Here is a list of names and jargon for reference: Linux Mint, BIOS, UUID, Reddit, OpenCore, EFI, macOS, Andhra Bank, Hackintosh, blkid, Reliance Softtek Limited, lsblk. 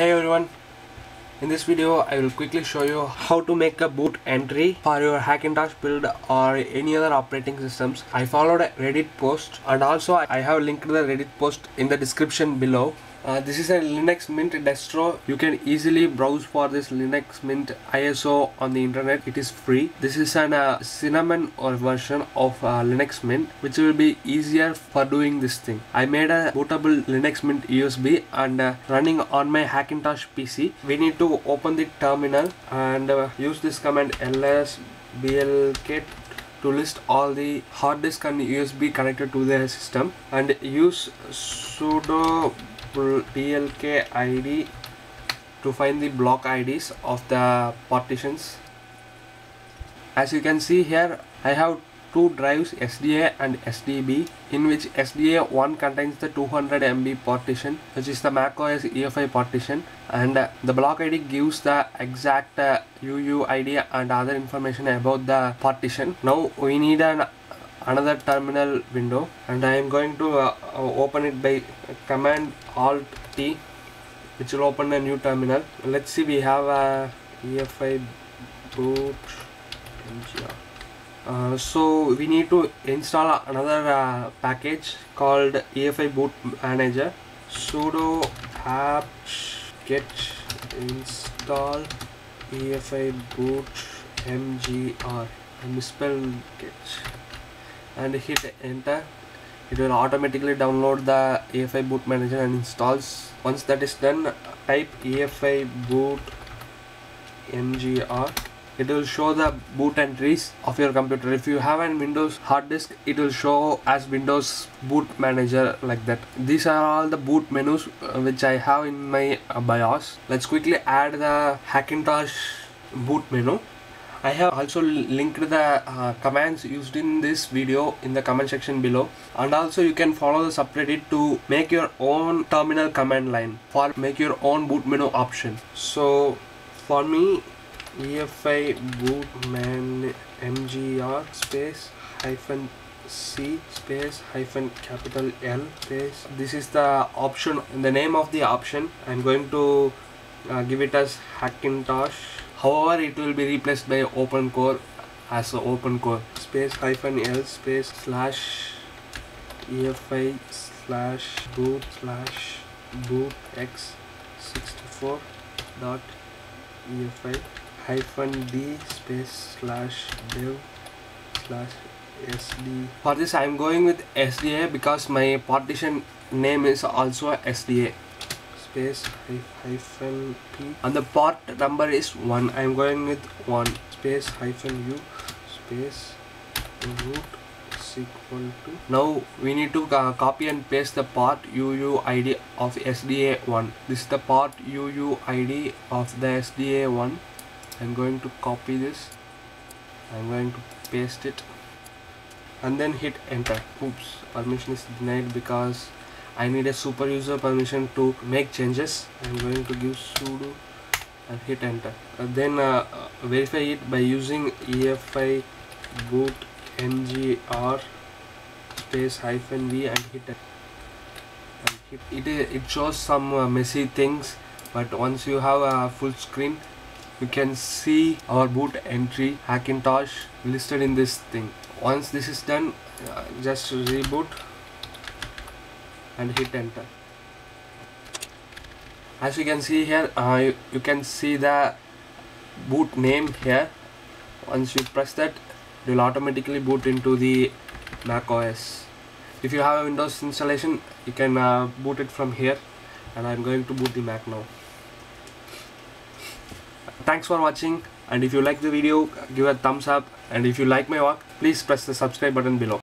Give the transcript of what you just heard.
Hey everyone, in this video I will quickly show you how to make a boot entry for your Hackintosh build or any other operating systems. I followed a Reddit post and also I have linked the Reddit post in the description below. This is a Linux Mint distro. You can easily browse for this Linux Mint ISO on the internet. It is free. This is an cinnamon or version of Linux Mint, which will be easier for doing this thing. I made a bootable Linux Mint USB and running on my Hackintosh PC. We need to open the terminal and use this command lsblk to list all the hard disk and USB connected to the system, and use sudo blkid to find the block IDs of the partitions. As you can see here, I have two drives, SDA and SDB, in which SDA 1 contains the 200 MB partition, which is the macOS EFI partition, and the block ID gives the exact UUID and other information about the partition. Now we need another terminal window, and I am going to open it by command alt T, which will open a new terminal. Let's see, we have a EFI boot mgr. So we need to install another package called EFI boot manager. Sudo apt-get install EFI boot mgr. I misspelled get. And hit enter. It will automatically download the EFI boot manager and installs. Once that is done, type EFI boot mgr. It will show the boot entries of your computer. If you have a Windows hard disk, it will show as Windows boot manager like that. These are all the boot menus which I have in my BIOS. Let's quickly add the Hackintosh boot menu. I have also linked the commands used in this video in the comment section below, and also you can follow the subreddit to make your own terminal command line for make your own boot menu option. So for me, EFI bootman mgr -c -L space. This is the option. In the name of the option, I'm going to give it as Hackintosh. However, it will be replaced by OpenCore as OpenCore space -L space /EFI /boot x64.EFI -D space /dev /SD. For this, I am going with SDA because my partition name is also SDA. Space -p, and the part number is 1. I am going with 1. Space -u space root is equal to. Now we need to copy and paste the part UUID of SDA1. This is the part UUID of the SDA1. I am going to copy this. I am going to paste it and then hit enter. Oops, permission is denied because I need a super user permission to make changes. I'm going to give sudo and hit enter. Then verify it by using EFI boot mgr space -v and hit enter. It shows some messy things, but once you have a full screen, you can see our boot entry Hackintosh listed in this thing. Once this is done, just reboot and hit enter. As you can see here, you can see the boot name here. Once you press that, it will automatically boot into the macOS. If you have a Windows installation, you can boot it from here, and I'm going to boot the Mac now. Thanks for watching, and if you like the video, give a thumbs up, and if you like my work, please press the subscribe button below.